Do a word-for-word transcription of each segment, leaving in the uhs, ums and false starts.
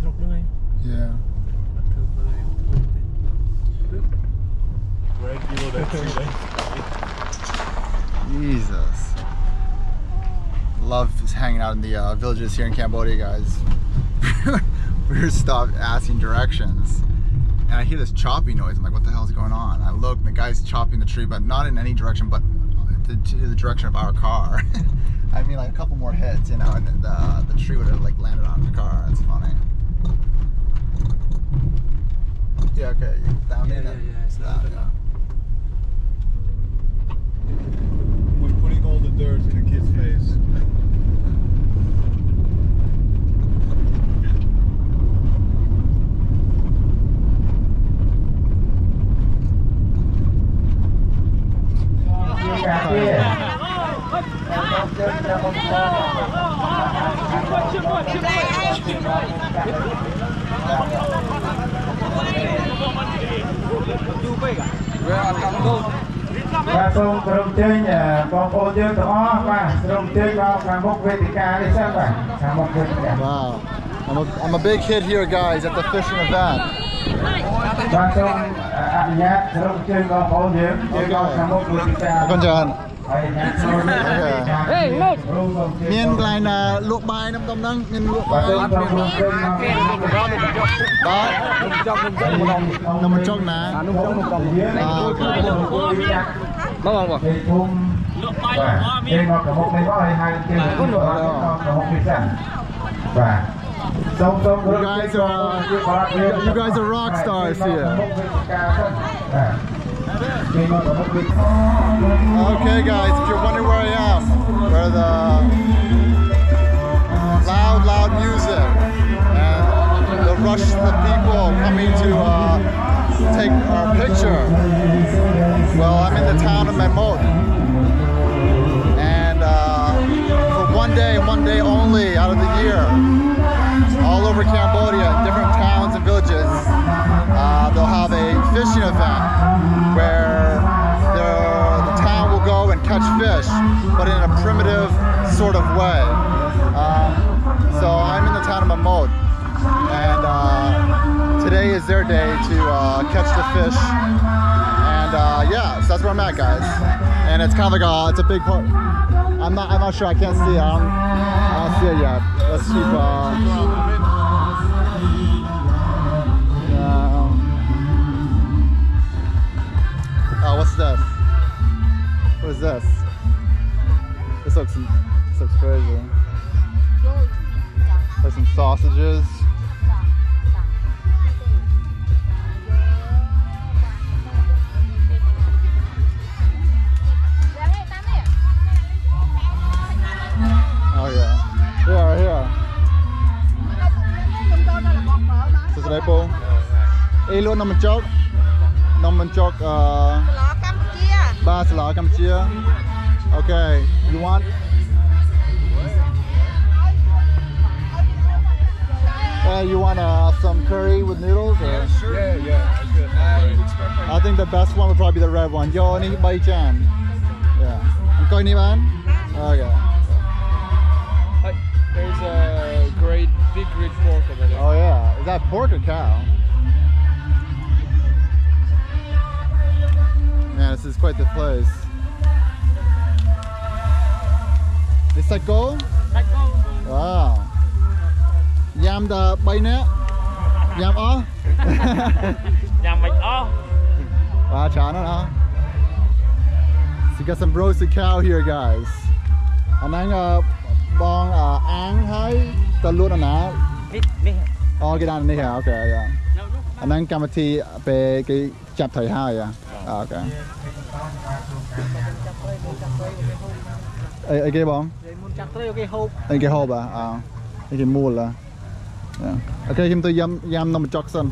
ស្រុកហ្នឹងឯង Yeah. Regular that three days. Jesus. Love just hanging out in the uh, villages here in Cambodia, guys. We were stopped asking directions, and I hear this chopping noise. I'm like, what the hell is going on? I look, and the guy's chopping the tree, but not in any direction, but to, to the direction of our car. I mean, like a couple more hits, you know, and the, uh, the tree would have like landed on the car. It's funny. Yeah, okay. You down yeah, yeah, yeah, it's down, yeah. We're putting all the dirt in the kid's face. Wow. I'm a, I'm a big hit here, guys, at the fishing event. Okay. Hey, look! Miền Tây là luộc bài năm tôm nắng, miền luộc bài. Đó, nằm ở trong ná. Nó bằng không? Luộc bài là miền. You guys are you guys are rock stars here. Okay guys, if you're wondering where I am, where the loud, loud music and the rush of people coming to uh, take our picture, well, I'm in the town of Memot, and uh, for one day, one day only out of the year, all over Cambodia, different towns and villages, uh, they'll have a fishing event where the, the town will go and catch fish, but in a primitive sort of way. Uh, so I'm in the town of Memot, and uh, today is their day to uh, catch the fish, and uh, yeah, so that's where I'm at, guys. And it's kind of like a, it's a big part. I'm not, I'm not sure. I can't see it. I don't, I don't see it yet. Let's keep. Uh, Oh, what's this? What is this? This looks, this looks crazy. There's some sausages. Oh yeah. Yeah, right here. Is this an apple? Elon on the joke. Nomanchok, uh, Basla, Cambodia. Okay, you want? Uh, you want uh, some curry with noodles? Or? Yeah, sure. Yeah, yeah. I think the best one would probably be the red one. Yo, ni bai chan. Yeah. You going man? Okay. There's a great big red pork over there. Oh yeah, is that pork or cow? Man, this is quite the place. This like gold? Like gold. Wow. Yam the bayonet? Yam all? Yam like all. Wow, Chana, huh? So you got some roasted cow here, guys. And then, uh, bong, uh, ang hai, the loot on that. Oh, get down in here, okay, yeah. And then, Kamati, pe, chap thai hai, yeah. Oh, okay. Ai ai cái bóng? Ai cái hộp à? À, ai cái mua là. Ok, chúng tôi yam yam nằm Jackson.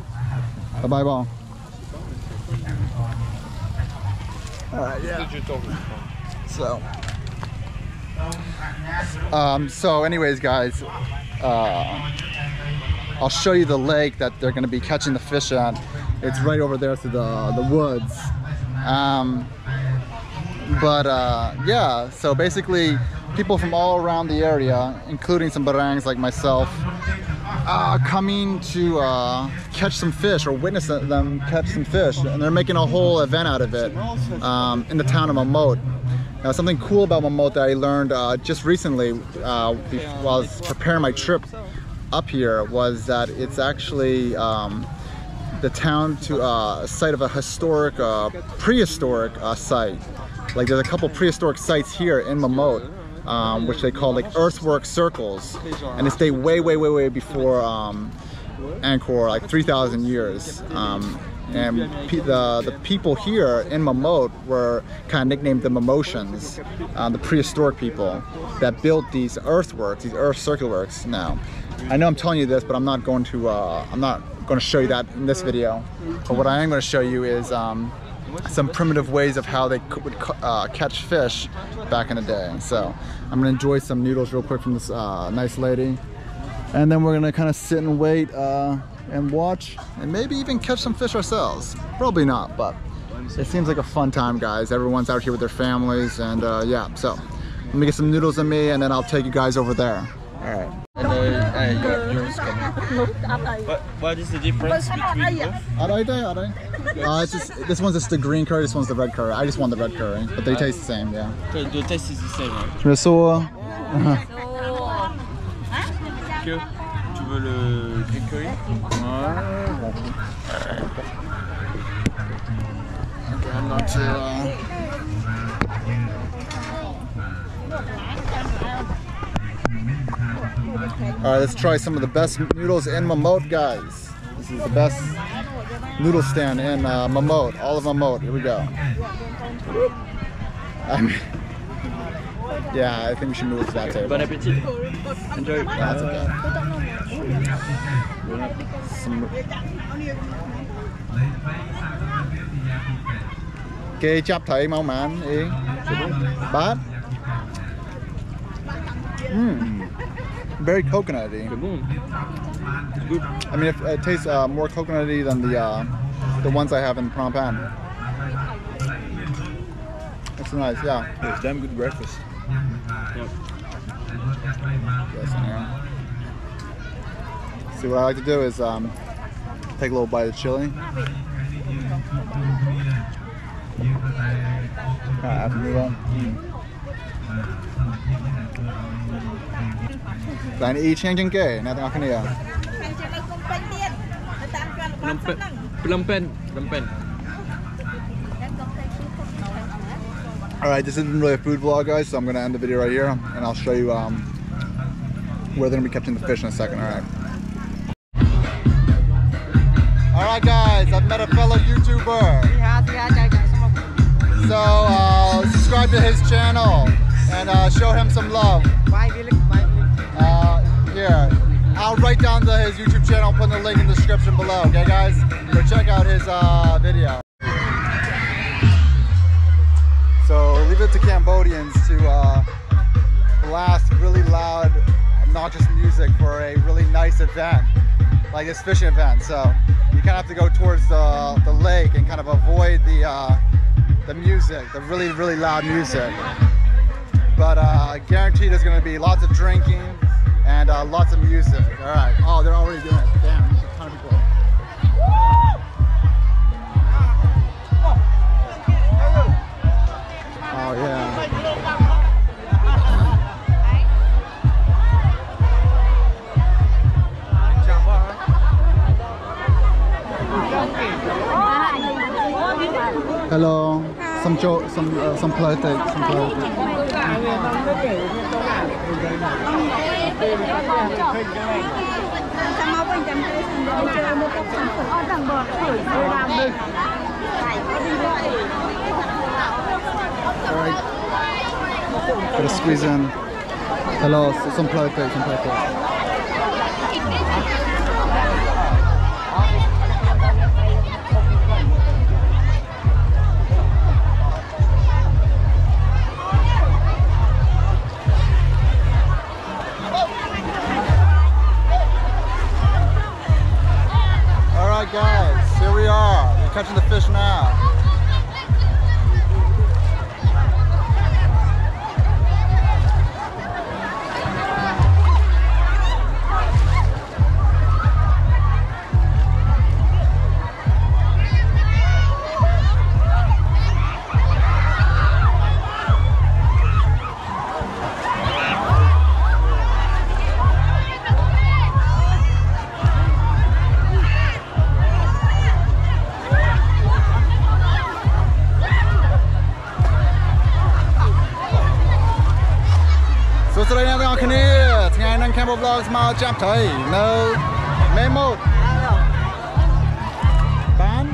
Bye bye bóng. So, um, so anyways, guys, uh, I'll show you the lake that they're going to be catching the fish at. It's right over there through the the woods. Um, but uh, yeah, so basically people from all around the area, including some barangs like myself, uh, coming to uh, catch some fish or witness them catch some fish, and they're making a whole event out of it um, in the town of Memot. Now, something cool about Memot that I learned uh, just recently uh, while I was preparing my trip up here was that it's actually um, the town to uh, a site of a historic, uh, prehistoric uh, site. Like there's a couple prehistoric sites here in Memot, um, which they call like earthwork circles, and it's day way, way, way, way before um, Angkor, like three thousand years. Um, and pe the, the people here in Memot were kind of nicknamed the Memotians, uh, the prehistoric people that built these earthworks, these earth circle works. Now, I know I'm telling you this, but I'm not going to, uh, I'm not going to show you that in this video. But what I am going to show you is um, some primitive ways of how they would uh, catch fish back in the day. So I'm going to enjoy some noodles real quick from this uh, nice lady. And then we're going to kind of sit and wait uh, and watch and maybe even catch some fish ourselves. Probably not, but it seems like a fun time, guys. Everyone's out here with their families and uh, yeah, so let me get some noodles in me and then I'll take you guys over there. All right. And then, uh, your, coming. What, what is the difference between both? Uh, just, this one's just the green curry, this one's the red curry. I just want the red curry, but they uh, taste the same, yeah. The, the taste is the same, right? Tu veux ça? Tu veux le green curry? Okay, I'm not too... Uh... Alright, let's try some of the best noodles in Memot, guys. This is the best noodle stand in uh, Memot, all of Memot. Here we go. Um, yeah, I think we should move to that table. Bon appetit. Enjoy. That's okay. Kê chắp thấy mau mắn ý. Bát. Mmm. Very coconutty. Good. I mean, it, it tastes uh, more coconutty than the uh, the ones I have in Phnom Penh. It's nice, yeah. yeah. It's damn good breakfast. Yep. Yes, see, what I like to do is um, take a little bite of chili. Ah, mm. Bạn y chang chang kê, nè tao khania. Phnom Penh, Phnom Penh. All right, this isn't really a food vlog, guys, so I'm going to end the video right here and I'll show you um where they're going to be catching the fish in a second, all right. All right, guys, I've met a fellow YouTuber. So, uh, subscribe to his channel and uh, show him some love. Uh, here, I'll write down the, his YouTube channel, put the link in the description below, okay guys? So check out his uh, video. So leave it to Cambodians to uh, blast really loud, obnoxious music for a really nice event, like this fishing event. So you kind of have to go towards the, the lake and kind of avoid the, uh, the music, the really, really loud music. But uh, guaranteed there's going to be lots of drinking and uh, lots of music. All right. Oh, they're already doing it. Damn, there's a ton of people. Oh, yeah. Hello. Some joke, some, uh, some play take, some play. Alright, gotta squeeze in. Hello, some play take, some play take. Guys, here we are. We're catching the fish now. sao mà chạm thấy nó mấy một bán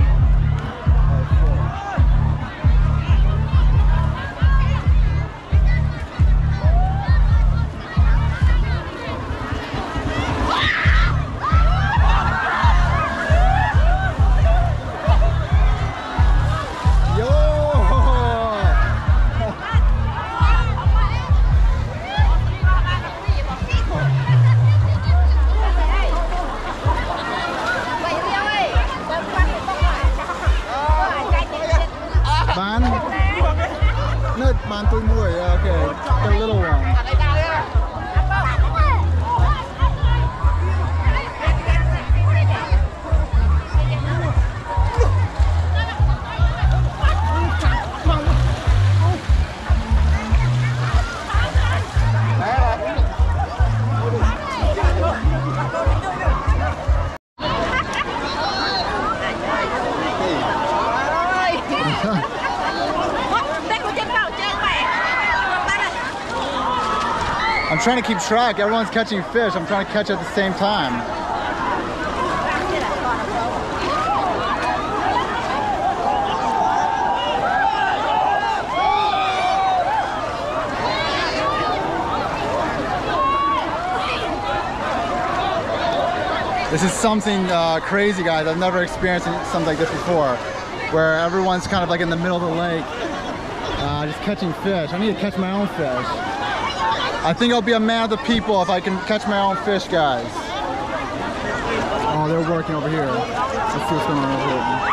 I'm trying to keep track. Everyone's catching fish. I'm trying to catch at the same time. This is something uh, crazy, guys. I've never experienced something like this before, where everyone's kind of like in the middle of the lake, uh, just catching fish. I need to catch my own fish. I think I'll be a man of the people if I can catch my own fish, guys. Oh, they're working over here. Let's see what's going on over here.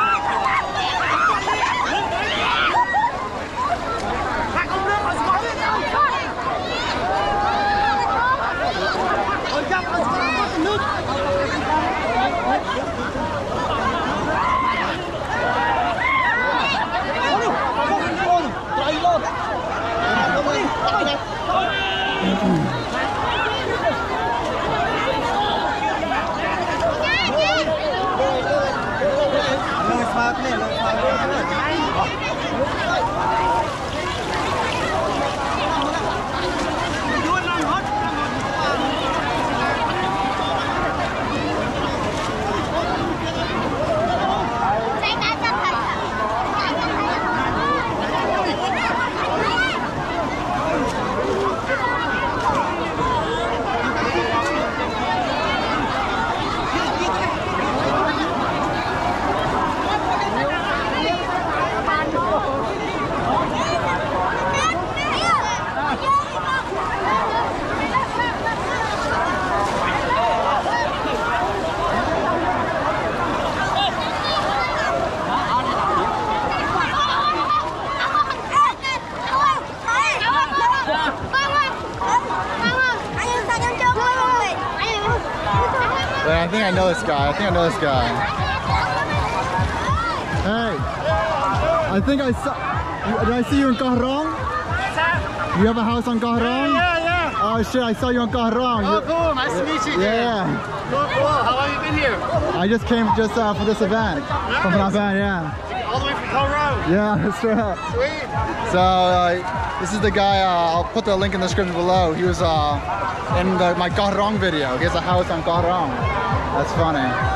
I think I know this guy. I think I know this guy. Hey, I think I saw. Did I see you in Koh Rong? You have a house on Koh Rong? Yeah, yeah, yeah. Oh shit! I saw you in Koh Rong. Oh, cool. Nice to meet you. Yeah. Cool, cool. How long have you been here? I just came just uh, for this event. Nice. From that event, yeah. All the way from Koh Rong. Yeah, that's right. Sweet. So uh, this is the guy. Uh, I'll put the link in the description below. He was uh, in the, my Koh Rong video. He has a house on Koh Rong. That's funny.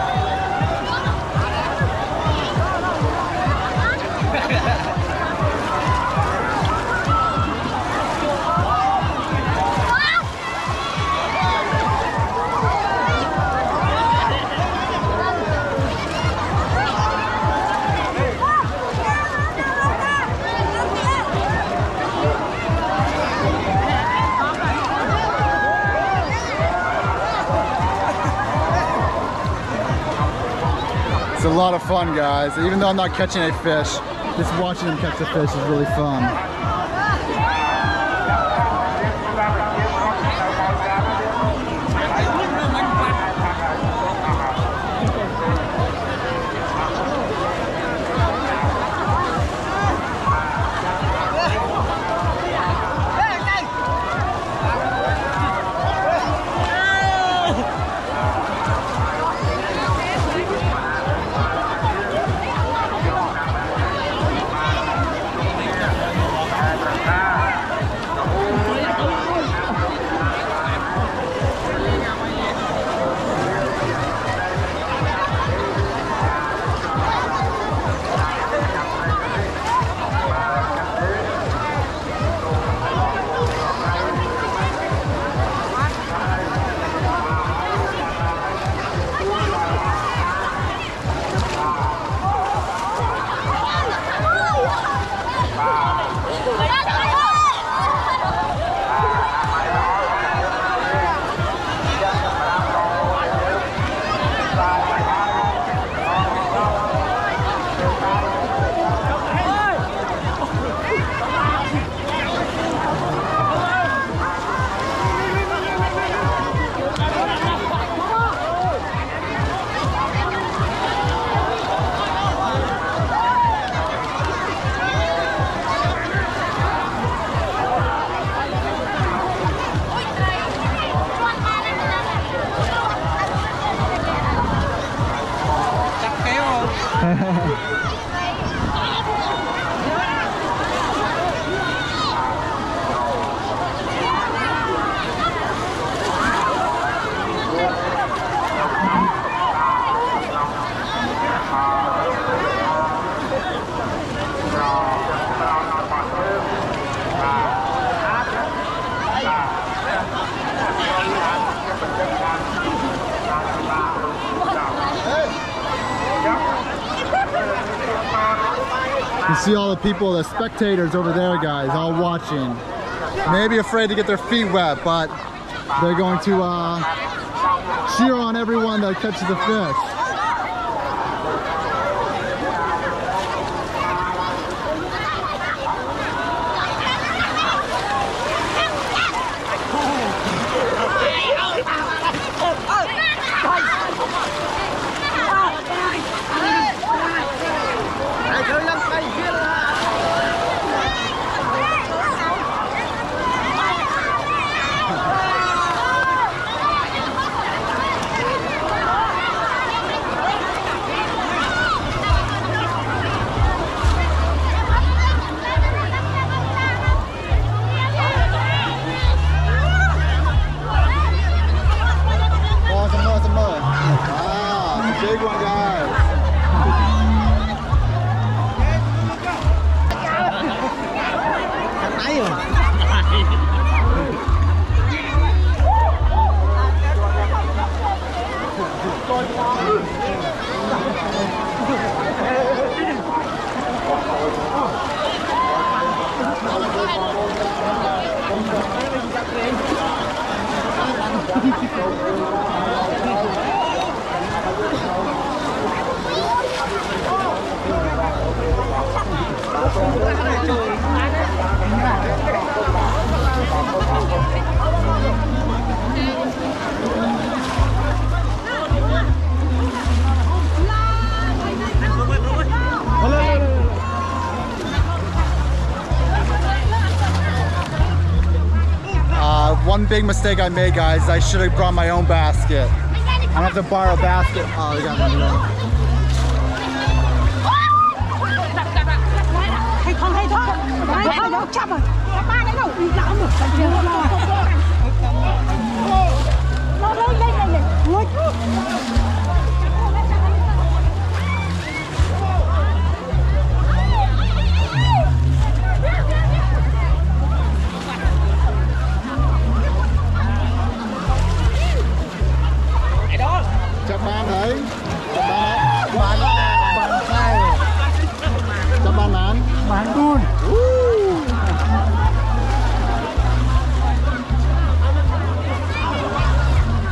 It's a lot of fun, guys. Even though I'm not catching a fish, just watching them catch the fish is really fun. can see all the people, the spectators over there, guys, all watching. Maybe afraid to get their feet wet, but they're going to uh, cheer on everyone that catches the fish. One big mistake I made, guys, I should have brought my own basket. I don't have to borrow a basket. Oh, they got one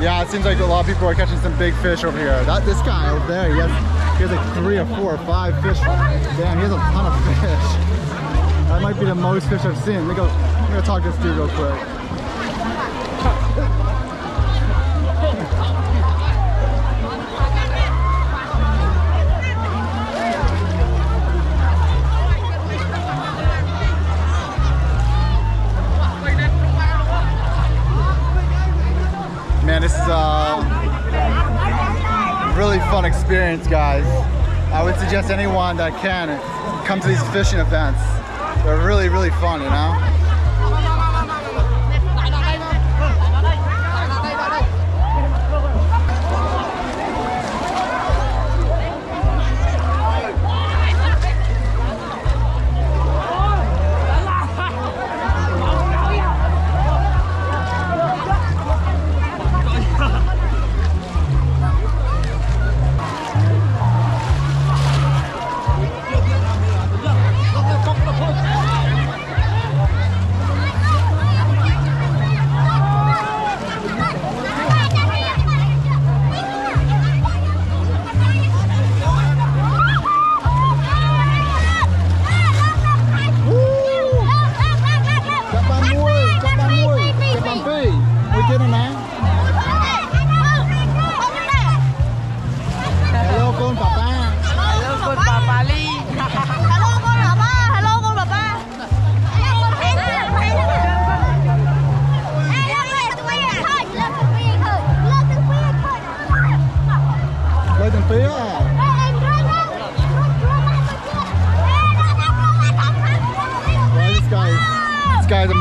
Yeah, it seems like a lot of people are catching some big fish over here. That this guy over there, he has he has like three or four or five fish. Damn, he has a ton of fish. That might be the most fish I've seen. Let me go. I'm gonna talk to this dude real quick. This is a really fun experience, guys. I would suggest anyone that can come to these fishing events. They're really, really fun, you know?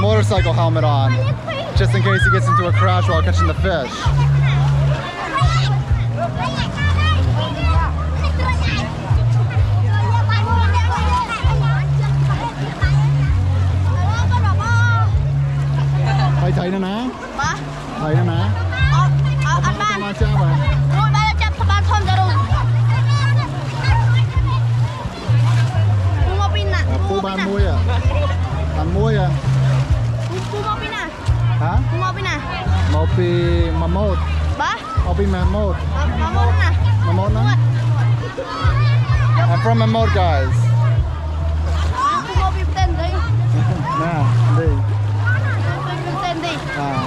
Motorcycle helmet on, just in case he gets into a crash while catching the fish. Hey, tighten up. Tighten up. Mà Mốt. Mà Mốt no? I'm from Mà Mốt, guys. Nah, đi. Ah.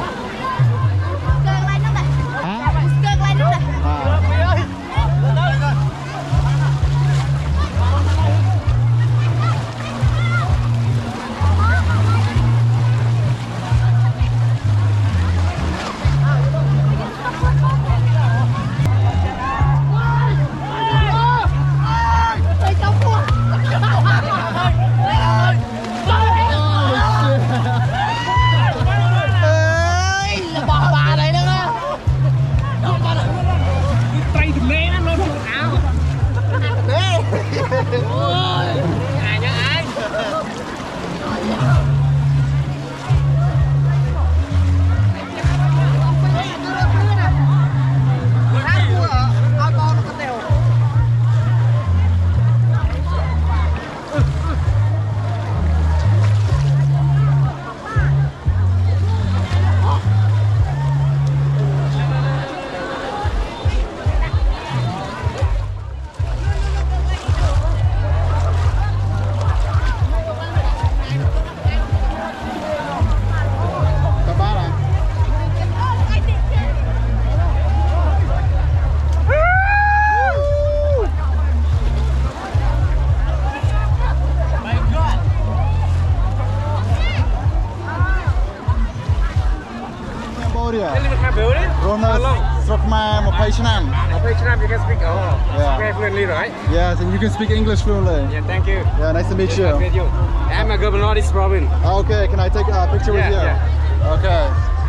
You can speak English fluently. Yeah, thank you. Yeah, nice to meet you. Nice to meet you. I'm a governor of this province. Okay, can I take a picture yeah, with you? Yeah. Okay.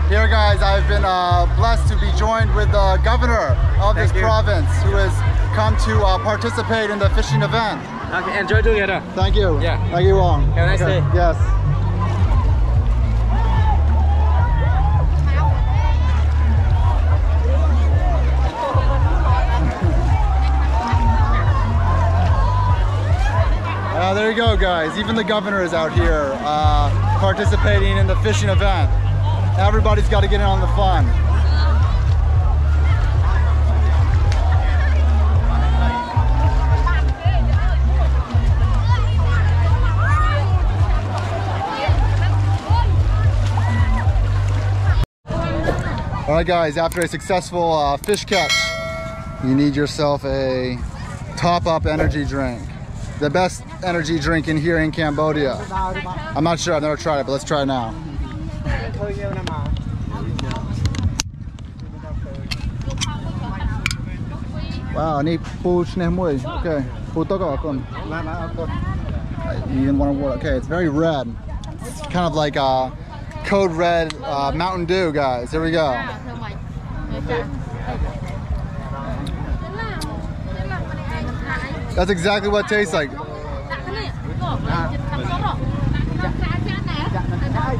Here, guys, I've been uh, blessed to be joined with the governor of thank this you. province, who has come to uh, participate in the fishing event. Okay, enjoy together. Thank you. Yeah. Thank you all. Have a nice okay. day. Yes. Uh, there you go, guys. Even the governor is out here uh, participating in the fishing event. Everybody's got to get in on the fun. All right, guys. After a successful uh, fish catch, you need yourself a top-up energy drink. The best energy drink in here in Cambodia. I'm not sure, I've never tried it, but let's try it now. Wow, need okay. You didn't want to water. Okay, it's very red. It's kind of like a code red uh, Mountain Dew, guys. Here we go. That's exactly what it tastes like. It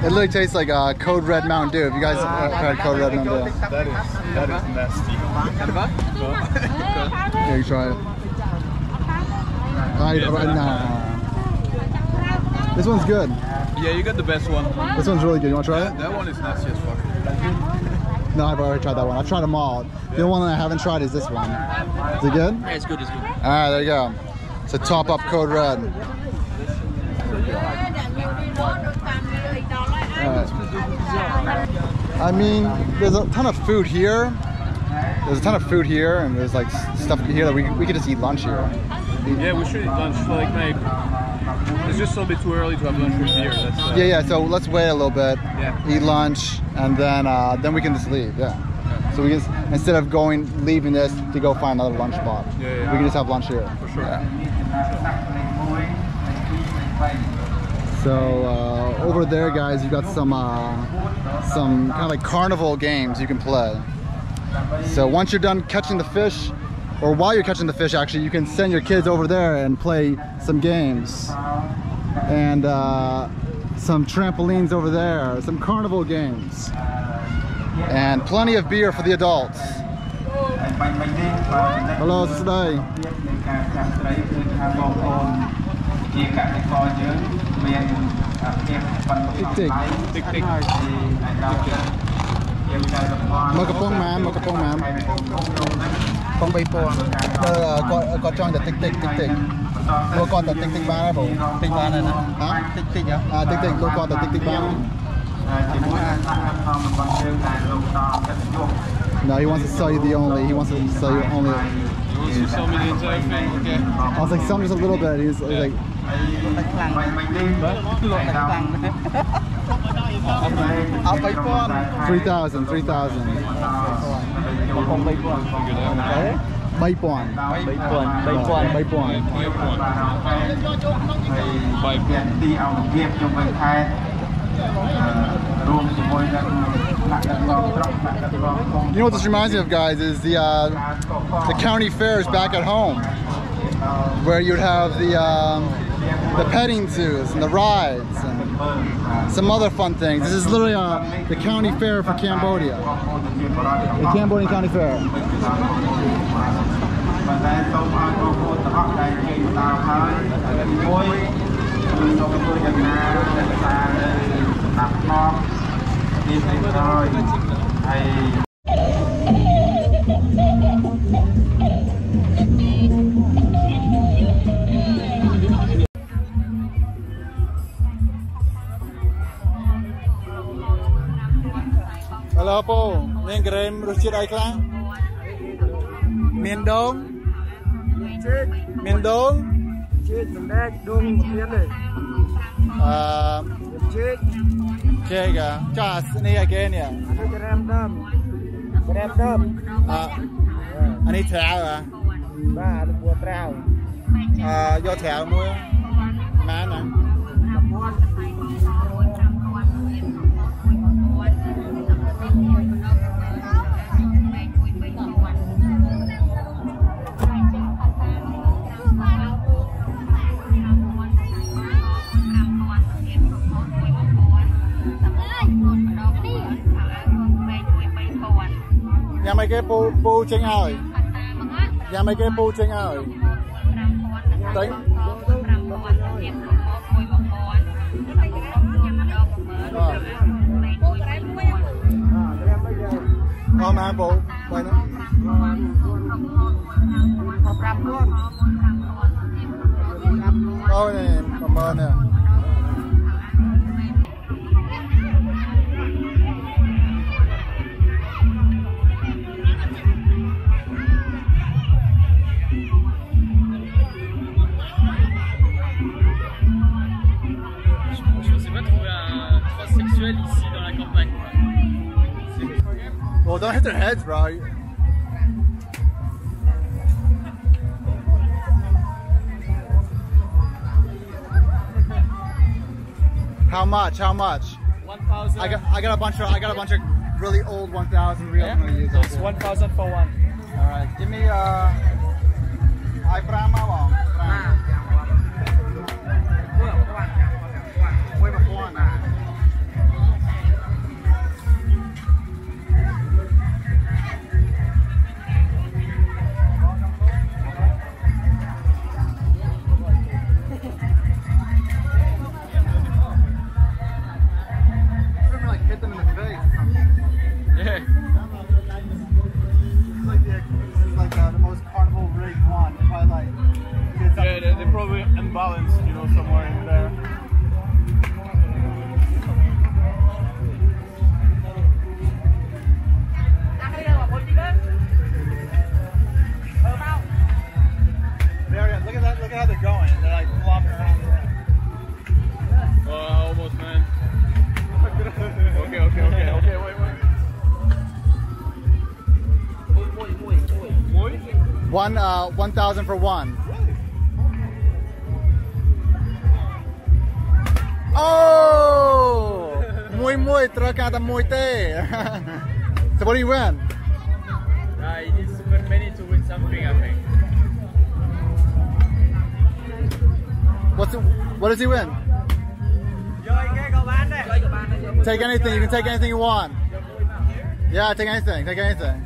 literally tastes like uh, Code Red Mountain Dew. Have you guys tried Code Red Mountain Dew? That is, that is nasty. Here, you try it. I, nah. This one's good. Yeah, you got the best one. This one's really good. You want to try it? That one is nasty as fuck. No, I've already tried that one. I've tried them all. The only one that I haven't tried is this one. Is it good? Yeah, it's good, it's good. Alright, there you go. It's a top up Code Red. Right. I mean, there's a ton of food here. There's a ton of food here, and there's like stuff here that we, we could just eat lunch here. Yeah, we should eat lunch. Like, like it's just a little bit too early to have lunch here. That's, uh, yeah, yeah. So let's wait a little bit. Yeah. Eat lunch, and then uh, then we can just leave. Yeah. So we can, instead of going, leaving this to go find another lunch spot, yeah, yeah, yeah. we can just have lunch here. For sure. Yeah. So uh, over there, guys, you've got some uh, some kind of like carnival games you can play. So once you're done catching the fish, or while you're catching the fish, actually, you can send your kids over there and play some games. And uh, some trampolines over there, some carnival games. And plenty of beer for the adults. Hello, today. Mokapong ma'am, Mokapong ma'am. Pong bay po. Ờ, có cho tích tích tích tích. Cô con tích tích ba bổ. Tích ba này nè. Hả? Tích tích á. À tích tích cô con tích tích ba. No, he wants to sell you the only. He wants to sell you only. You sold me the entire thing, okay? I was like, sell me just a little bit. He's yeah. like. three thousand, three thousand. Baipon. Baipon. Baipon. You know what this reminds me of, guys, is the uh, the county fairs back at home, where you'd have the um, the petting zoos and the rides and some other fun things. This is literally uh, the county fair for Cambodia, the Cambodian county fair. I Hello, po. Mien krem ruchit ai klang? Mien dong. Mien dong. Um, Chega, Chas, Nia Kenya. I need to have a your town, man. Nhà mấy cái bu bu trên ơi, nhà mấy cái bu trên ơi, tính. Con nào bu vậy đó. Ôi này, cảm ơn nè. Well, don't hit their heads, bro. How much? How much? One thousand. I got, I got a bunch of, I got a bunch of really old one thousand real. Yeah. Use so it's one thousand for one. All right, give me uh, I brahma one. One uh, one thousand for one. Oh, muy muy trocada muy te. So what do you win? Uh, you need super many to win something, I think. What's the, what does he win? Take anything. You can take anything you want. Yeah, take anything. Take anything.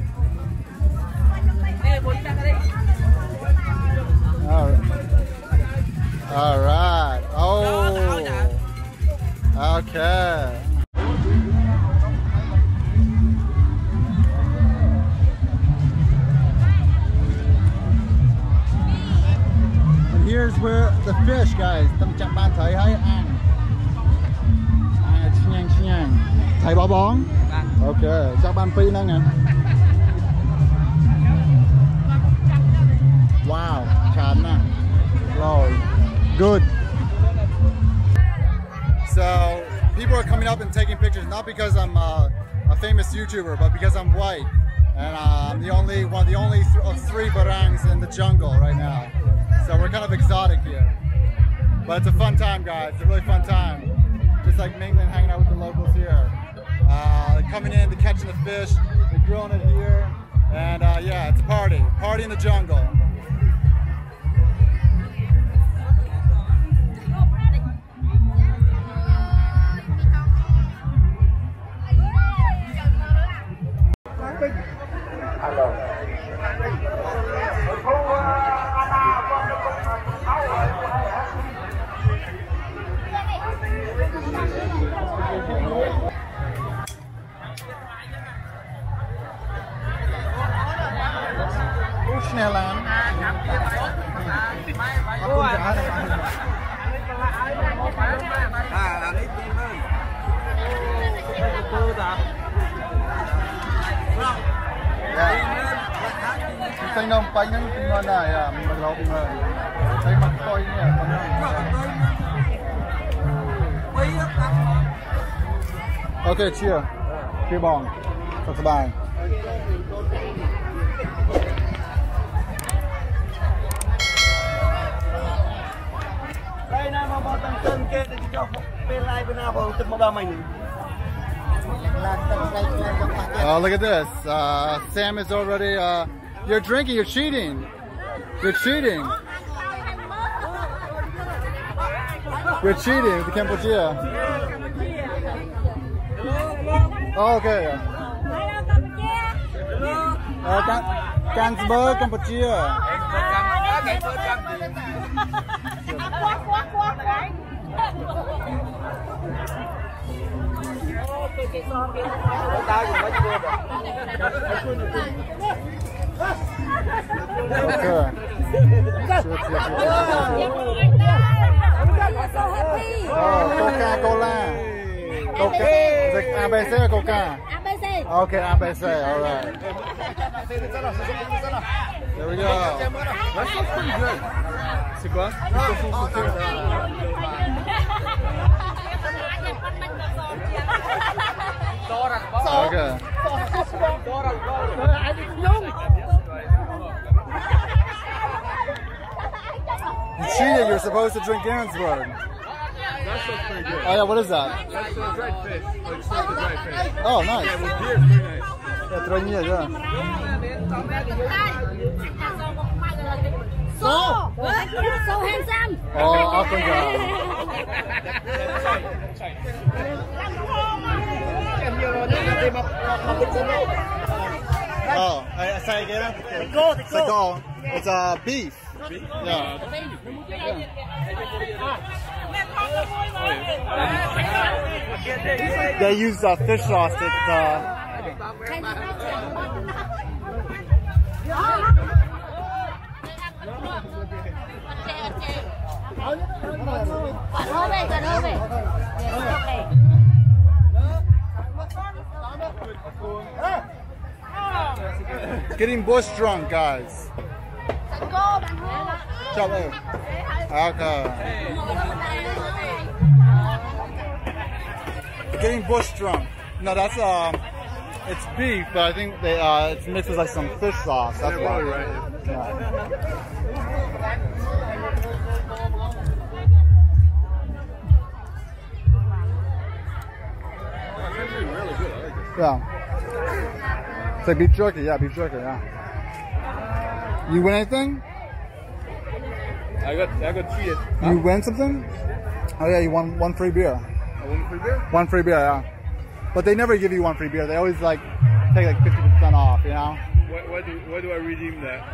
All right. All right. Oh. Okay. the fish, guys. Tầm chạm ban thấy hay ăn. À, chinh nhanh, chinh nhanh. Thấy bó bóng. Okay, chạm ban phi năng nè. Wow, chán nè. Lord, good. So people are coming up and taking pictures, not because I'm uh, a famous YouTuber, but because I'm white. And uh, I'm the only one, the only th of three Barangs in the jungle right now. So we're kind of exotic here. But it's a fun time, guys. It's a really fun time. Just like mingling, hanging out with the locals here. Uh, coming in, they're catching the fish, they're grilling it here. And uh, yeah, it's a party. Party in the jungle. Xanh nồng bánh nó ngon này à, mình lộn rồi. Thấy mặt tôi nhỉ, con này. Ok, chia. Chia bỏng. Thật sự bài. Đây là mà bọn tăng tân kia thì cho bên lại bên nào bọn tụi bọn mình. Oh, look at this. Uh, Sam is already uh, you're drinking, you're cheating. You're cheating. We're cheating with Cambodia. Oh, okay. Uh, Dansberg, Cambodia. Okay. Coca Cola. Coca. It's like A B C or Coca? A B C. Okay, A B C. All right. There we go. That's pretty good. C'est quoi? Okay. You cheated, you're supposed to drink Dansberg. That stuff's pretty good. Oh yeah, what is that? That's the dried fish. Like stuffed with dried fish. Oh, nice. Yeah, with beer, it's very nice. Yeah, tronier, yeah. So, so handsome. Oh, up and down. Oh, I say again. Go, go. It's a uh, beef. Yeah. They use uh, fish sauce. It's, uh... Getting bush drunk, guys. Okay. Getting bush drunk. No, that's um, it's beef, but I think they uh, it's mixed with like some fish sauce. That's why. Right. Yeah. Yeah. It's like beef jerky. Yeah, beef jerky. Yeah. You win anything? I got, I got cheated. Huh? You win something? Oh yeah, you won one free beer. I won free beer? One free beer, yeah. But they never give you one free beer. They always like take like fifty percent off, you know? What, what do, where do I redeem that? I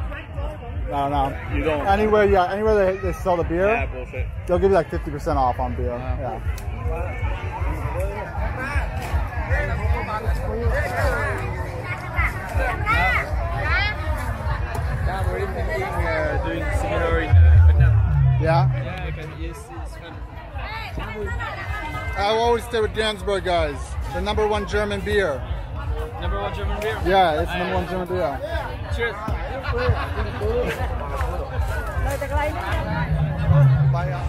don't know. You don't? Anywhere, yeah, anywhere they, they sell the beer, yeah, bullshit. They'll give you like fifty percent off on beer, yeah. yeah. yeah. We're doing similar. Yeah. this is fun. I always stay with Dansberg, guys. The number one German beer. Number one German beer? Yeah, it's number one German beer. Cheers.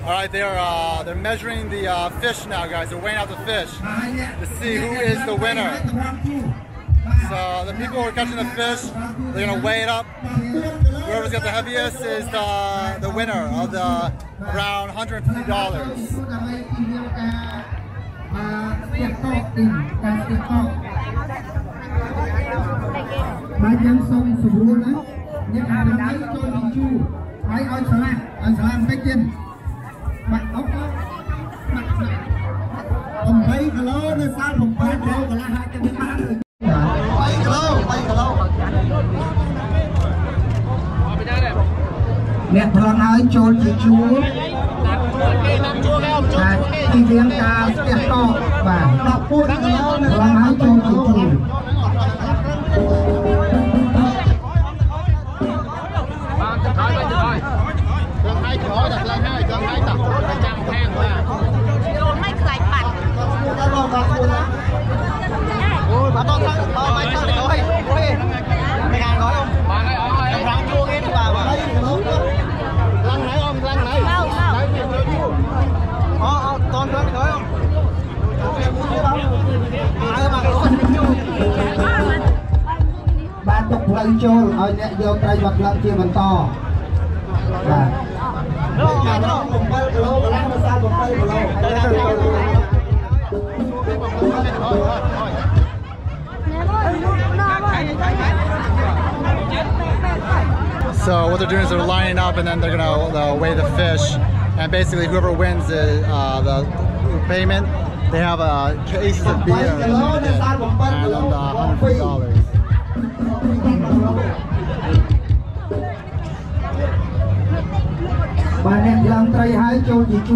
Alright, they are uh, they're measuring the uh, fish now, guys. They're weighing out the fish to see who is the winner. So the people who are catching the fish, they're going to weigh it up. Whoever's got the heaviest is the, the winner of the around one hundred fifty dollars. Let Ronald George Jewel and the entire step off by not putting on Ronald George Jewel. So what they're doing is they're lining up and then they're going to uh, weigh the fish, and basically whoever wins the, uh, the payment, they have uh, cases of beer and uh, one hundred dollars.បាទហើយជូនបងប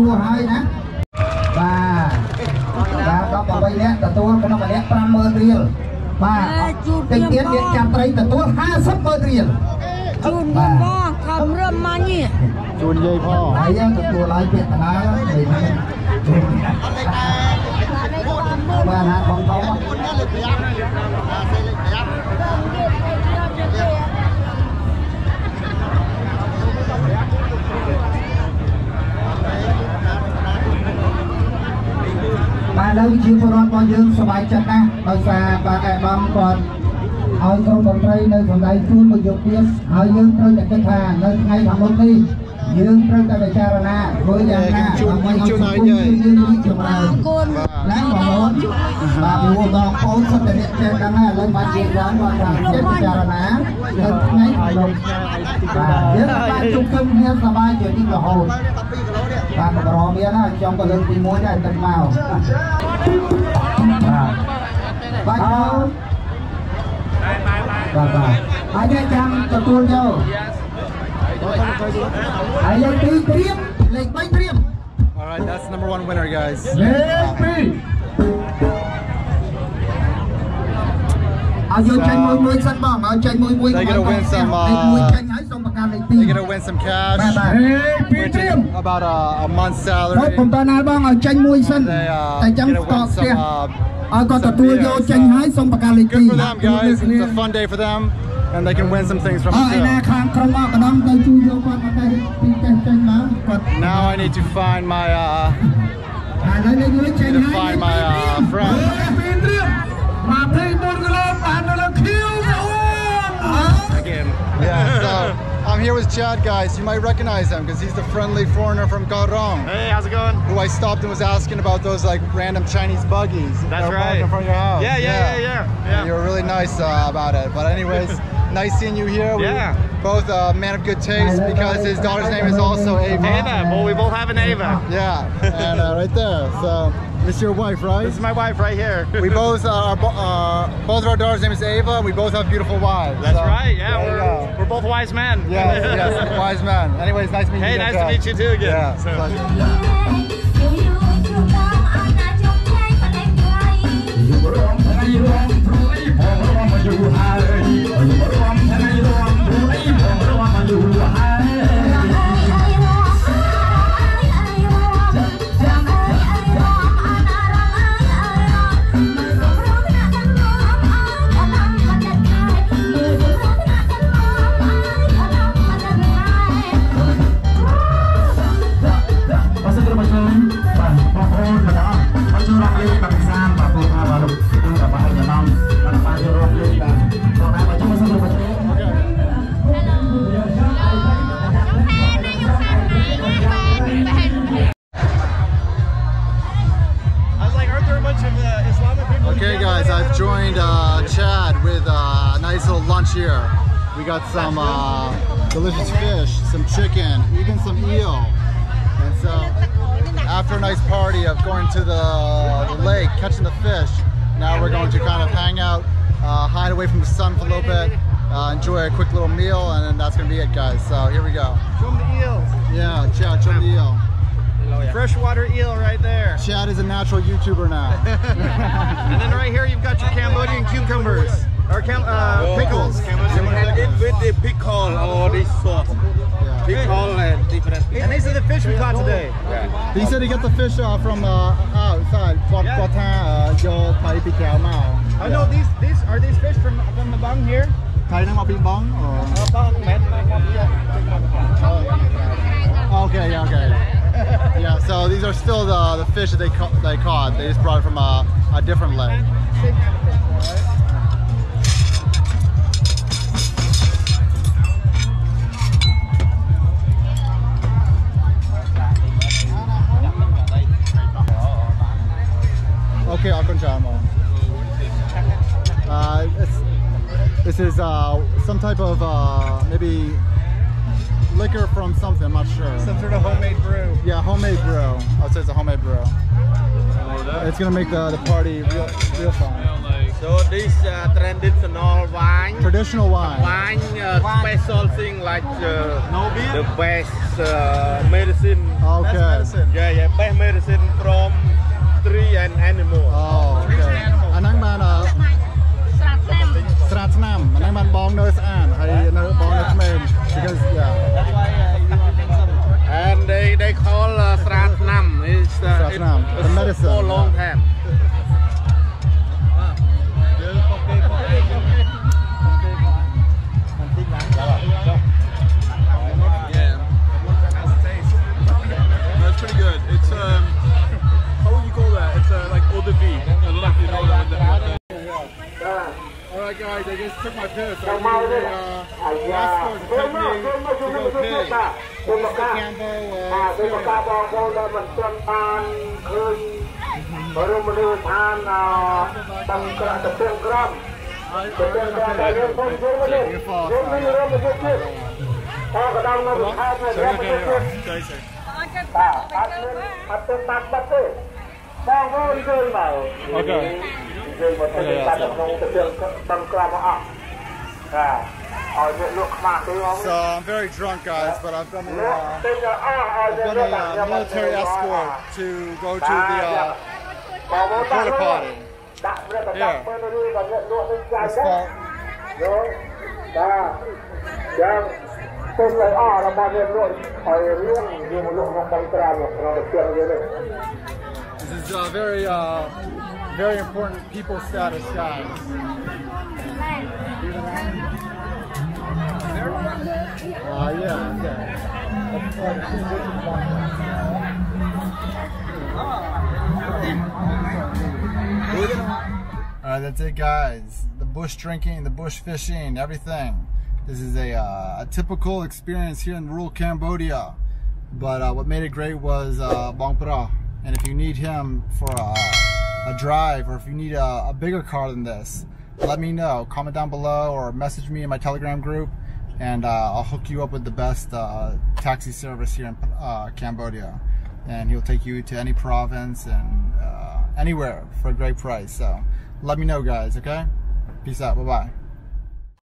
្អូនសូមឲ្យចិត្តណាដោយសារបើតែបងគាត់ឲ្យត្រូវបំពេញនៅសម្ដែងខ្លួនមកយកពីហើយយើងត្រូវតែពិចារណាព្រោះយ៉ាងណាដើម្បីឲ្យជួបគ្នាសម្បាយចិត្តណាបាទយើងបាទជុំគឹមគ្នាសម្បាយចិត្តទីរហូតបាទបរមមានណាចង់ក៏លើកពីមួយដែរទឹកមក Alright, that's the number one winner, guys. So, they're gonna win some uh, they're gonna win some cash, which is about a, a month's salary. They uh, gonna win some uh, I got the tour go Shanghai some Good for them, guys. It's a fun day for them, and they can win some things from the show. Now I need to find my uh I need to find my uh friend. Again. Yeah, so I'm here with Chad, guys. You might recognize him because he's the friendly foreigner from Koh Rong. Hey, how's it going? Who I stopped and was asking about those like random Chinese buggies. That's right. In front of your house. Yeah, yeah, yeah, yeah. yeah. You were really nice uh, about it. But anyways, nice seeing you here. We yeah. Both a uh, man of good taste because his daughter's name is also Ava. Ava. Well, we both have an Ava. Yeah. And uh, right there. So this is your wife, right? This is my wife right here. we both are uh, both of our daughters' name is Ava. And we both have beautiful wives. That's so, right. Yeah. We're, we're both wise men. Yeah. Yes, yes, wise man. Anyways, nice meeting hey, you. Hey, nice to meet you too again. Yeah, so. lunch here. We got some uh, delicious fish, some chicken, even some eel. And so after a nice party of going to the, the lake, catching the fish, now we're going to kind of hang out, uh, hide away from the sun for a little bit, uh, enjoy a quick little meal, and then that's going to be it, guys. So here we go. Chum the eels. Yeah, Chad, chum the eel. Freshwater eel right there. Chad is a natural YouTuber now. And then right here you've got your Cambodian cucumbers. Or cam uh, pickles. You had it with the pickle or this sauce. Yeah. Pickle and different pickles. And these are the fish we caught today. Yeah. He said he got the fish uh, from uh, outside. Yeah. I know these, these are these fish from, from the bung here? Bung or? Okay, yeah, okay. Yeah, so these are still the, the fish that they, ca they caught. They just brought it from a, a different lake. Okay, I'll continue. Uh, it's, this is uh, some type of uh, maybe liquor from something, I'm not sure. Some sort of homemade brew. Yeah, homemade brew. I would say it's a homemade brew. It's gonna make the, the party real, real fun. So this uh, traditional wine. Traditional wine. Wine, uh, wine. Special thing like uh, no beer? The best uh, medicine. Okay. Best medicine. Yeah, yeah, best medicine from tree and animal. Oh, okay. And I'm gonna Sratnam, and I'm bong nose and I know bong nose because yeah. And they they call uh, Sratnam. It's uh, Sratnam, it, the medicine for a long time. Yeah, that's pretty good. It's um, how would you call that? It's uh, like eau de vie. Alright guys, I just took my piss. I was in the uh, last course of technique to go pig. This is the Cambo uh, experience. Okay. Hãy subscribe So I'm very drunk, guys, but I've been, uh, I've been a uh, military escort to go to the uh, porta potty. Yeah. This part. This is uh, very... Uh, very important people status, guys. Uh, yeah, yeah. Alright, that's it, guys. The bush drinking, the bush fishing, everything. This is a, uh, a typical experience here in rural Cambodia. But uh, what made it great was uh, Bong Pra. And if you need him for uh, a drive, or if you need a, a bigger car than this, let me know. Comment down below or message me in my Telegram group, and uh, I'll hook you up with the best uh, taxi service here in uh, Cambodia, and he'll take you to any province and uh, anywhere for a great price. So let me know, guys. Okay, peace out. Bye bye.